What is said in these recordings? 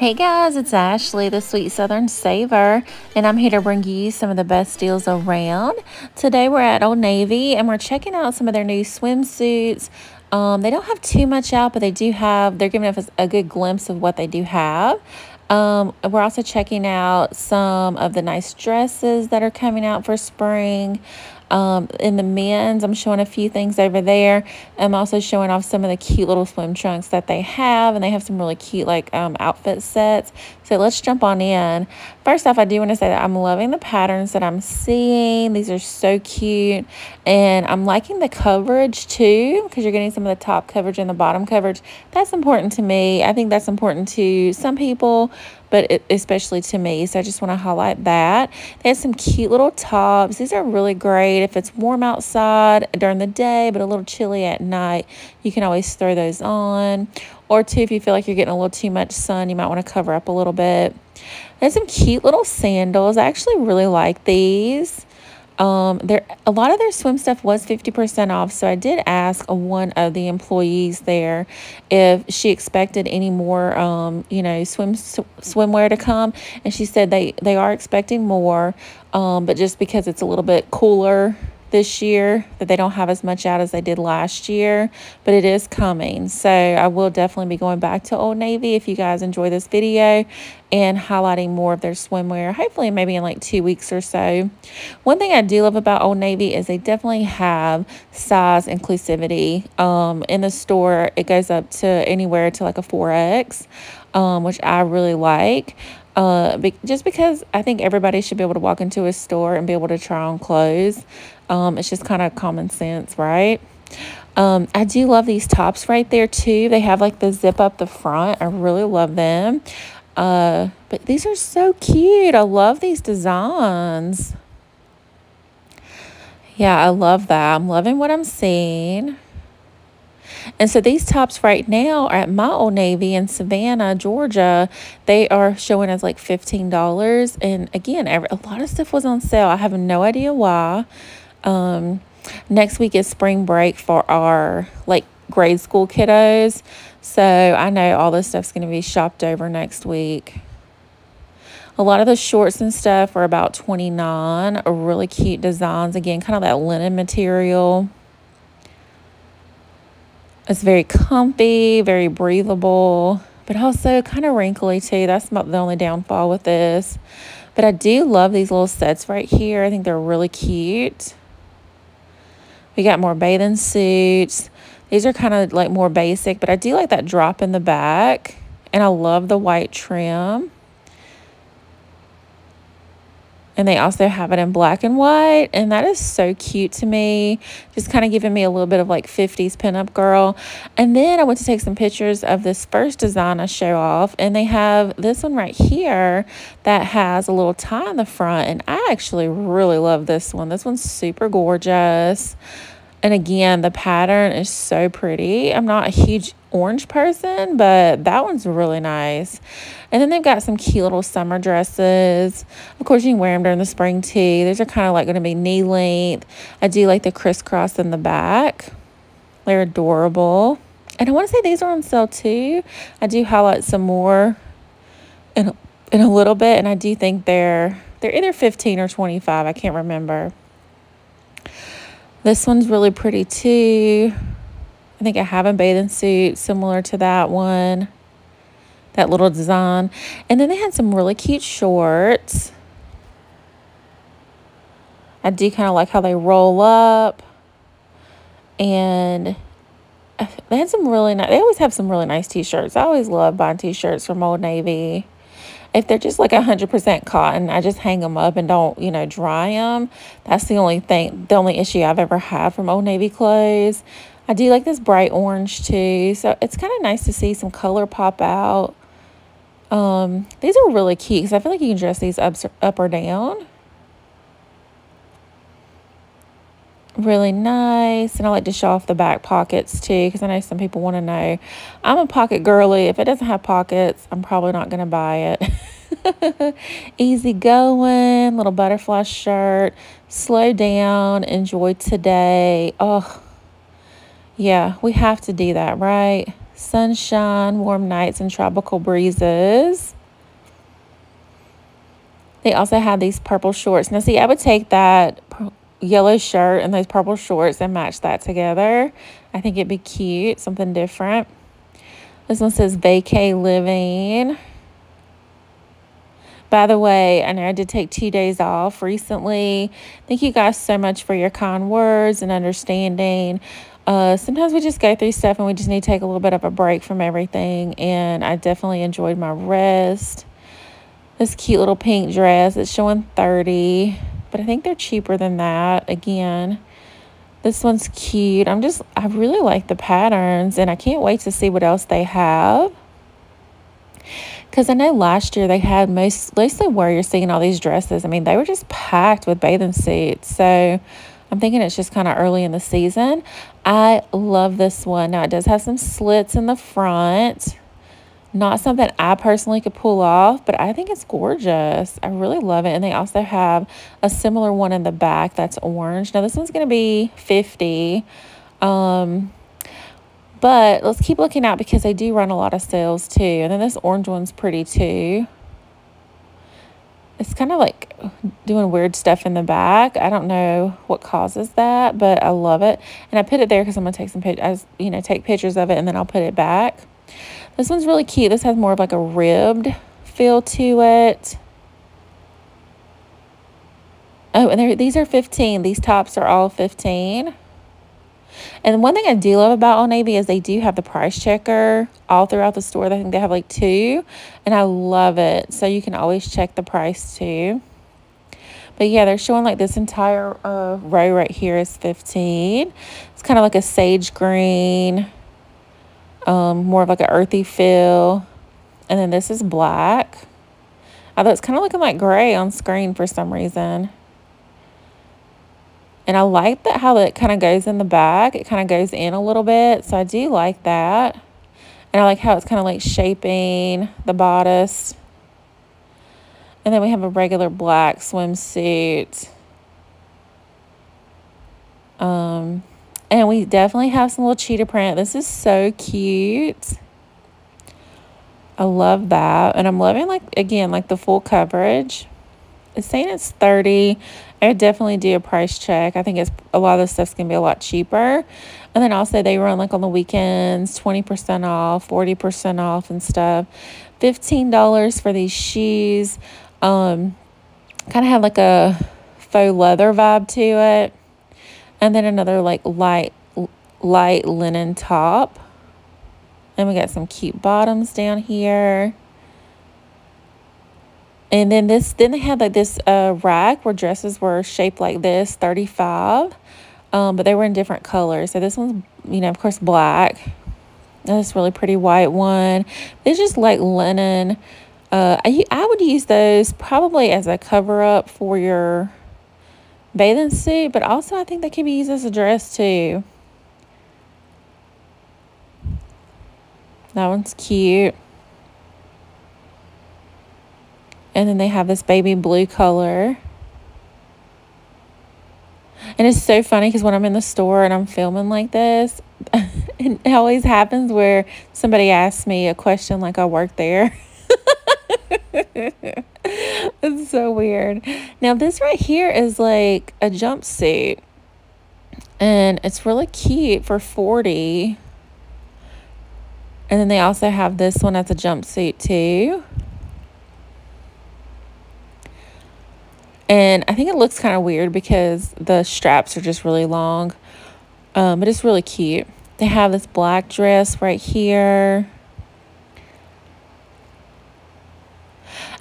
Hey guys, it's Ashley, the Sweet Southern Saver, and I'm here to bring you some of the best deals around. Today we're at Old Navy and we're checking out some of their new swimsuits. They don't have too much out, but they're giving us a good glimpse of what they do have. We're also checking out some of the nice dresses that are coming out for spring. In the men's, I'm showing a few things over there. I'm also showing off some of the cute little swim trunks that they have, and they have some really cute outfit sets. So let's jump on in. First off, I do want to say that I'm loving the patterns that I'm seeing. These are so cute, and I'm liking the coverage too, because you're getting some of the top coverage and the bottom coverage. That's important to me. I think that's important to some people, but especially to me. So I just want to highlight that. They have some cute little tops. These are really great if it's warm outside during the day, but a little chilly at night. You can always throw those on. Or two, if you feel like you're getting a little too much sun, you might want to cover up a little bit. There's some cute little sandals. I actually really like these. A lot of their swim stuff was 50% off, so I did ask one of the employees there if she expected any more, swimwear to come, and she said they are expecting more, but just because it's a little bit cooler this year, that they don't have as much out as they did last year, but it is coming. So I will definitely be going back to Old Navy if you guys enjoy this video and highlighting more of their swimwear, hopefully maybe in like 2 weeks or so. One thing I do love about Old Navy is they definitely have size inclusivity. In the store, it goes up to anywhere to like a 4X, which I really like. Just because I think everybody should be able to walk into a store and be able to try on clothes. It's just kind of common sense, right? I do love these tops right there too. They have like the zip up the front. I really love them. But these are so cute. I love these designs. Yeah, I love that. I'm loving what I'm seeing. And so these tops right now are at my Old Navy in Savannah, Georgia. They are showing as like $15. And again, a lot of stuff was on sale. I have no idea why. Next week is spring break for our grade school kiddos. So I know all this stuff's going to be shopped over next week. A lot of the shorts and stuff are about $29. Really cute designs. Again, kind of that linen material. It's very comfy, very breathable, but also kind of wrinkly too. That's the only downfall with this. But I do love these little sets right here. I think they're really cute. We got more bathing suits. These are kind of like more basic, but I do like that drop in the back. And I love the white trim. And they also have it in black and white. And that is so cute to me. Just kind of giving me a little bit of like 50s pinup girl. And then I went to take some pictures of this first design I show off. And they have this one right here that has a little tie in the front. And I actually really love this one. This one's super gorgeous. And again, the pattern is so pretty. I'm not a huge orange person, but that one's really nice. And then they've got some cute little summer dresses. Of course, you can wear them during the spring too. These are kind of like going to be knee length. I do like the crisscross in the back. They're adorable. And I want to say these are on sale too. I do highlight some more in a little bit. And I do think they're either 15 or 25. I can't remember. This one's really pretty too. I think I have a bathing suit similar to that one, that little design. And then they had some really cute shorts. I do kind of like how they roll up. And they had some really nice, they always have some really nice t-shirts. I always love buying t-shirts from Old Navy. If they're just like 100% cotton, I just hang them up and don't, dry them. That's the only thing, the only issue I've ever had from Old Navy clothes. I do like this bright orange too. So it's kind of nice to see some color pop out. These are really cute because I feel like you can dress these up or down. Really nice. And I like to show off the back pockets too, because I know some people want to know. I'm a pocket girly. If it doesn't have pockets, I'm probably not going to buy it. Easy going, little butterfly shirt. Slow down, enjoy today. Oh yeah, we have to do that, right? sunshine, warm nights, and tropical breezes. They also have these purple shorts. Now, see, I would take that yellow shirt and those purple shorts and match that together. I think it'd be cute, something different. This one says Vacay Living. By the way, I know I did take 2 days off recently. Thank you guys so much for your kind words and understanding. Sometimes we just go through stuff and we just need to take a little bit of a break from everything. And I definitely enjoyed my rest. This cute little pink dress. It's showing $30, but I think they're cheaper than that. Again, this one's cute. I really like the patterns, and I can't wait to see what else they have. Because I know last year they had mostly where you're seeing all these dresses. I mean, they were just packed with bathing suits. So I'm thinking it's just kind of early in the season. I love this one. Now, it does have some slits in the front. Not something I personally could pull off, but I think it's gorgeous. I really love it. And they also have a similar one in the back that's orange. Now, this one's going to be $50. But let's keep looking out because they do run a lot of sales too. And then this orange one's pretty too. It's kind of like doing weird stuff in the back. I don't know what causes that, but I love it. And I put it there because I'm going to take some pictures, take pictures of it, and then I'll put it back. This one's really cute. This has more of like a ribbed feel to it. Oh, and these are $15. These tops are all $15. And one thing I do love about Old Navy is they do have the price checker all throughout the store. I think they have like two, and I love it. So you can always check the price too. But yeah, they're showing like this entire row right here is $15. It's kind of like a sage green, more of like an earthy feel. And then this is black. Although it's kind of looking like gray on screen for some reason. And I like that how it kind of goes in the back. It kind of goes in a little bit. So I do like that. And I like how it's kind of like shaping the bodice. And then we have a regular black swimsuit. And we definitely have some little cheetah print. This is so cute. I love that. And I'm loving like the full coverage. It's saying it's $30. I would definitely do a price check. I think it's a lot of this stuff's gonna be a lot cheaper. And then also they run like on the weekends, 20% off, 40% off and stuff. $15 for these shoes. Kind of had like a faux leather vibe to it. And then another like light linen top. And we got some cute bottoms down here. And then they had like this rack where dresses were shaped like this, $35. But they were in different colors. So this one's, of course, black. And this really pretty white one. It's just like linen. I would use those probably as a cover up for your bathing suit. But also I think they can be used as a dress too. That one's cute. And then they have this baby blue color. And it's so funny because when I'm in the store and I'm filming like this, it always happens where somebody asks me a question like I work there. It's so weird. Now this right here is like a jumpsuit. And it's really cute for $40. And then they also have this one that's a jumpsuit too. And I think it looks kind of weird because the straps are just really long. But it's really cute. They have this black dress right here.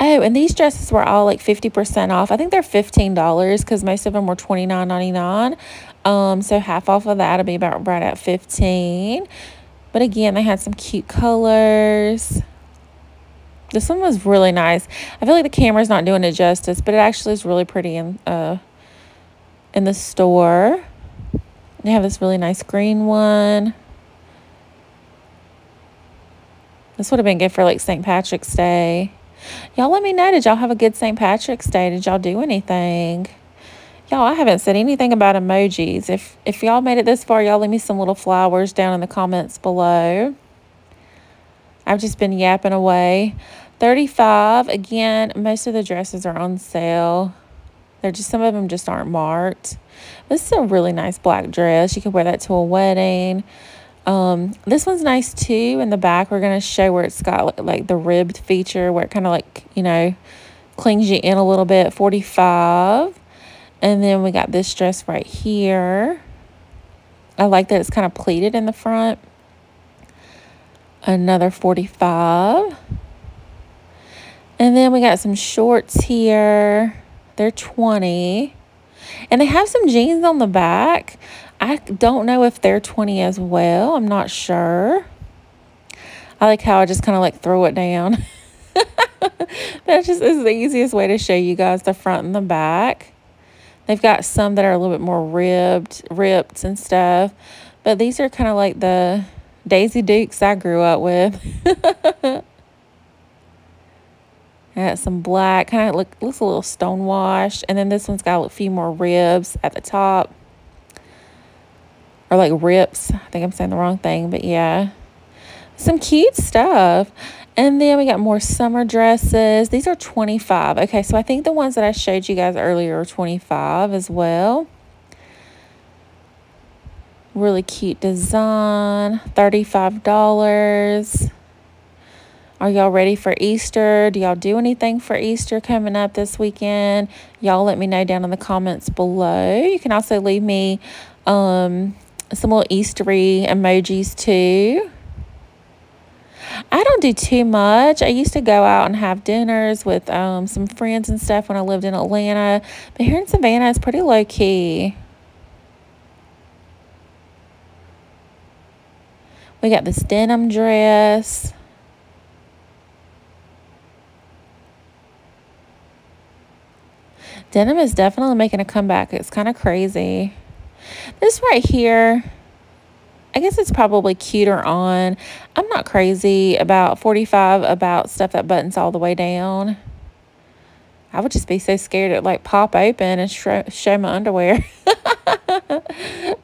Oh, and these dresses were all like 50% off. I think they're $15 because most of them were $29.99. So half off of that will be about right at $15. But again, they had some cute colors. This one was really nice. I feel like the camera's not doing it justice, but it actually is really pretty in the store. They have this really nice green one. This would have been good for like St. Patrick's Day. Y'all let me know, did y'all have a good St. Patrick's Day? Did y'all do anything? Y'all, I haven't said anything about emojis. If y'all made it this far, y'all leave me some little flowers down in the comments below. I've just been yapping away. $35. Again, most of the dresses are on sale. They're just, some of them just aren't marked. This is a really nice black dress. You can wear that to a wedding. This one's nice too. In the back, we're going to show where it's got like the ribbed feature where it kind of like, you know, clings you in a little bit. $45. And then we got this dress right here. I like that it's kind of pleated in the front. Another $45. And then we got some shorts here. They're $20. And they have some jeans on the back. I don't know if they're $20 as well. I'm not sure. I like how I just kind of like throw it down. That just is the easiest way to show you guys the front and the back. They've got some that are a little bit more ripped and stuff. But these are kind of like the Daisy Dukes I grew up with. I got some black, kind of looks a little stonewashed. And then this one's got a few more ribs at the top. Or like rips. I think I'm saying the wrong thing, but yeah. Some cute stuff. And then we got more summer dresses. These are $25. Okay, so I think the ones that I showed you guys earlier are $25 as well. Really cute design. $35. Are y'all ready for Easter? Do y'all do anything for Easter coming up this weekend? Y'all let me know down in the comments below. You can also leave me some little Eastery emojis too. I don't do too much. I used to go out and have dinners with some friends and stuff when I lived in Atlanta. But here in Savannah, it's pretty low-key. We got this denim dress. Denim is definitely making a comeback. It's kind of crazy. This right here, I guess it's probably cuter on. I'm not crazy about $45 about stuff that buttons all the way down. I would just be so scared it like pop open and show my underwear.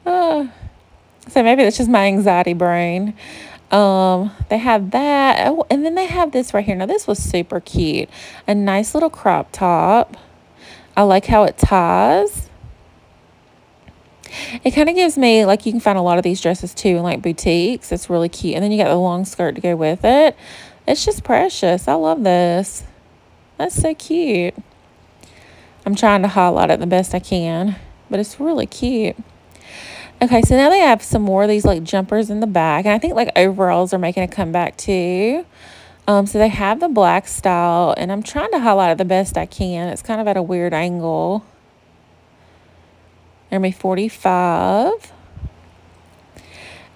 So maybe that's just my anxiety brain. They have that. Oh, and then they have this right here. Now this was super cute. A nice little crop top. I like how it ties. It kind of gives me, like, you can find a lot of these dresses too in like boutiques. It's really cute. And then you got the long skirt to go with it. It's just precious. I love this. That's so cute. I'm trying to highlight it the best I can, but it's really cute. Okay, so now they have some more of these like jumpers in the back. And I think like overalls are making a comeback too. So they have the black style, and I'm trying to highlight it the best I can. It's kind of at a weird angle. They're gonna be $45.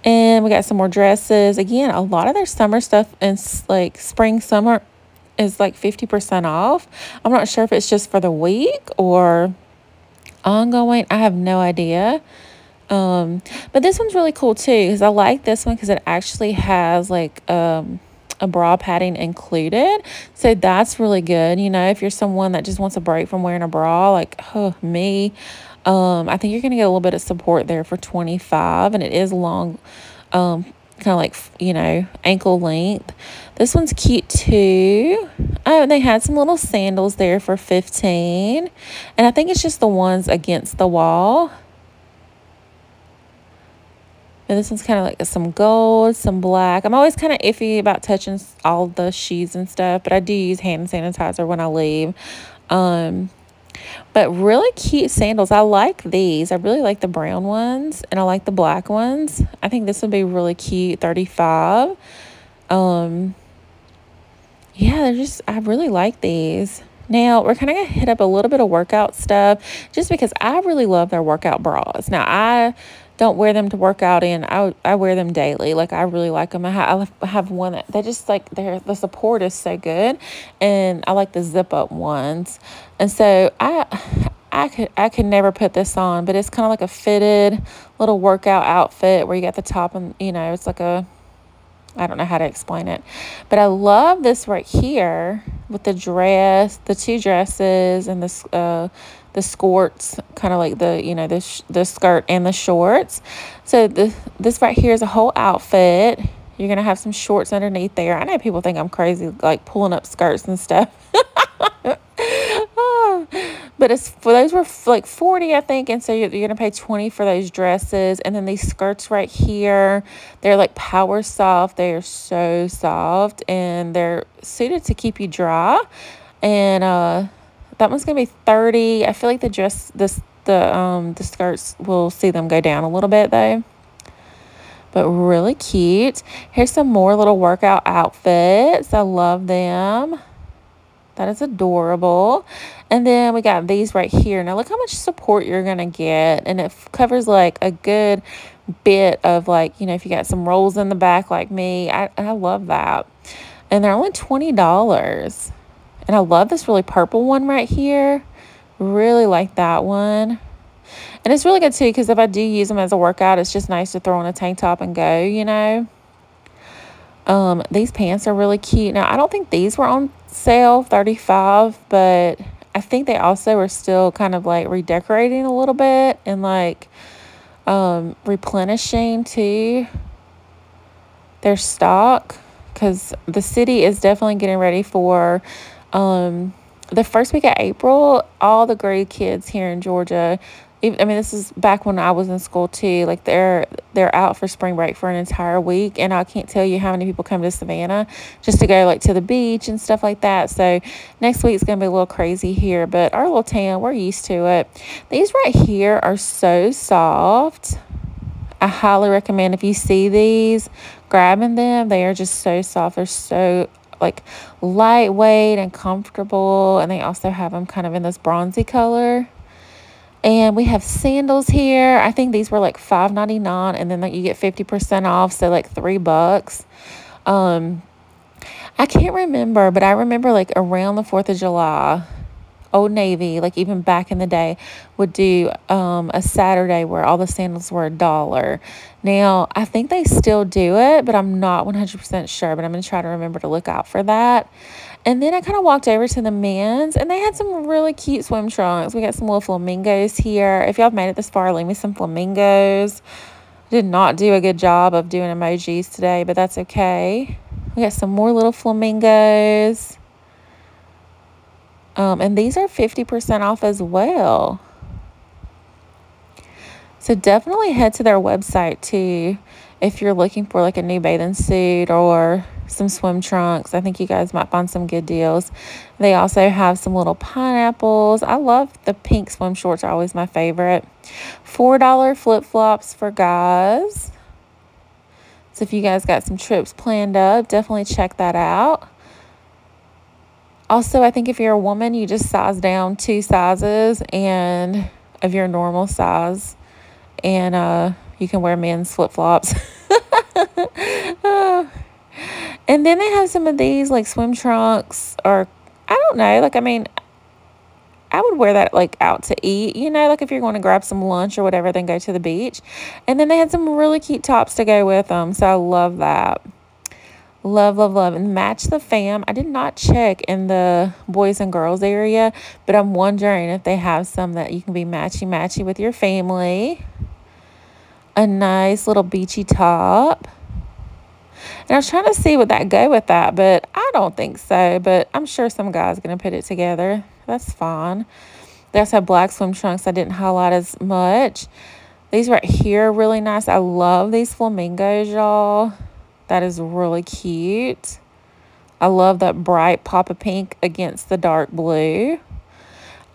And we got some more dresses. Again, a lot of their summer stuff and like spring, summer is like 50% off. I'm not sure if it's just for the week or ongoing. I have no idea. But this one's really cool too, because I like this one because it actually has like a bra padding included, so that's really good. You know, if you're someone that just wants a break from wearing a bra, like me, I think you're gonna get a little bit of support there for $25, and it is long, kind of like, you know, ankle length. This one's cute too. Oh, and they had some little sandals there for $15, and I think it's just the ones against the wall. And this one's kind of like some gold, some black. I'm always kind of iffy about touching all the shoes and stuff, but I do use hand sanitizer when I leave. But really cute sandals. I like these. I really like the brown ones, and I like the black ones. I think this would be really cute. $35. Yeah, they're just, I really like these. Now, we're kind of going to hit up a little bit of workout stuff just because I really love their workout bras. Now, I don't wear them to work out in. I wear them daily. Like, I really like them. I have one that they just like, the support is so good, and I like the zip up ones. And so I could never put this on, but it's kind of like a fitted little workout outfit where you got the top and, you know, it's like a, I don't know how to explain it, but I love this right here with the dress, the two dresses, and this the skirts, kind of like the, you know, the skirt and the shorts. So this right here is a whole outfit. You're going to have some shorts underneath there. I know people think I'm crazy, like pulling up skirts and stuff. But it's for those were like $40, I think. And so you're going to pay $20 for those dresses. And then these skirts right here, they're like power soft. They are so soft. And they're suited to keep you dry. And that one's going to be $30. I feel like the dress, the skirts, we'll see them go down a little bit though. But really cute. Here's some more little workout outfits. I love them. That is adorable. And then we got these right here. Now look how much support you're going to get. And it covers like a good bit of like, you know, if you got some rolls in the back like me. I love that. And they're only $20. And I love this really purple one right here. Really like that one. And it's really good too, because if I do use them as a workout, it's just nice to throw on a tank top and go, you know. These pants are really cute. Now, I don't think these were on sale, $35, but I think they also were still kind of like redecorating a little bit and like replenishing too their stock, because the city is definitely getting ready for the first week of April. All the grade kids here in Georgia, I mean, this is back when I was in school too, like they're out for spring break for an entire week. And I can't tell you how many people come to Savannah just to go like to the beach and stuff like that. So next week's going to be a little crazy here, but our little town, we're used to it. These right here are so soft. I highly recommend if you see these, grabbing them. They are just so soft. They're so like lightweight and comfortable. And they also have them kind of in this bronzy color. And we have sandals here. I think these were like $5.99, and then like you get 50% off, so like $3. I can't remember, but I remember like around the 4th of July, Old Navy, like even back in the day, would do a Saturday where all the sandals were $1. Now, I think they still do it, but I'm not 100% sure, but I'm going to try to remember to look out for that. And then I kind of walked over to the men's, and they had some really cute swim trunks. We got some little flamingos here. If y'all made it this far, leave me some flamingos. Did not do a good job of doing emojis today, but that's okay. We got some more little flamingos. And these are 50% off as well. So definitely head to their website too if you're looking for like a new bathing suit or some swim trunks. I think you guys might find some good deals. They also have some little pineapples. I love the pink swim shorts, are always my favorite. $4 flip-flops for guys. So if you guys got some trips planned up, definitely check that out. Also, I think if you're a woman, you just size down 2 sizes and of your normal size, and you can wear men's flip-flops. And then they have some of these like swim trunks, or I don't know, like, I mean, I would wear that like out to eat, you know, like if you're going to grab some lunch or whatever, then go to the beach. And then they had some really cute tops to go with them. So I love that. Love, love, love. And match the fam. I did not check in the boys and girls area, but I'm wondering if they have some that you can be matchy-matchy with your family. A nice little beachy top. And I was trying to see would that go with that, but I don't think so. But I'm sure some guy's going to put it together. That's fine. They also have black swim trunks I didn't highlight as much. These right here are really nice. I love these flamingos, y'all. That is really cute. I love that bright pop of pink against the dark blue.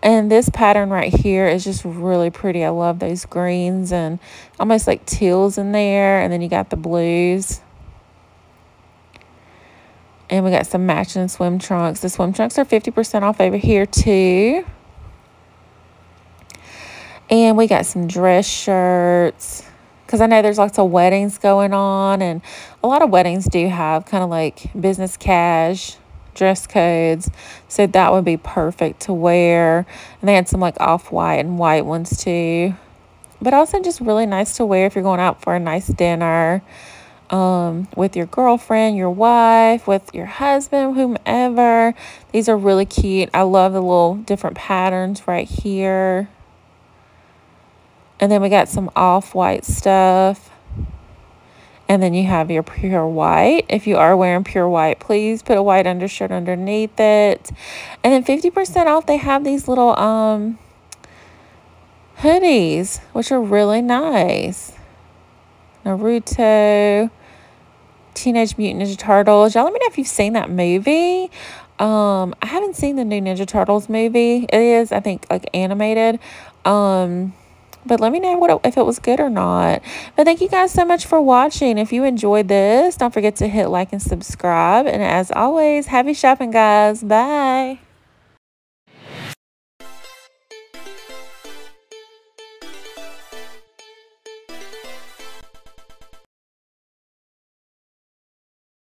And this pattern right here is just really pretty. I love those greens and almost like teals in there. And then you got the blues. And we got some matching swim trunks. The swim trunks are 50% off over here too. And we got some dress shirts, because I know there's lots of weddings going on, and a lot of weddings do have kind of like business cash dress codes. So that would be perfect to wear. And they had some like off-white and white ones too. But also just really nice to wear if you're going out for a nice dinner with your girlfriend, your wife, with your husband, whomever. These are really cute. I love the little different patterns right here. And then we got some off-white stuff. And then you have your pure white. If you are wearing pure white, please put a white undershirt underneath it. And then 50% off, they have these little hoodies, which are really nice. Naruto, Teenage Mutant Ninja Turtles. Y'all let me know if you've seen that movie. I haven't seen the new Ninja Turtles movie. It is, I think, like animated. But let me know what if it was good or not. But thank you guys so much for watching. If you enjoyed this, don't forget to hit like and subscribe. And as always, happy shopping, guys. Bye.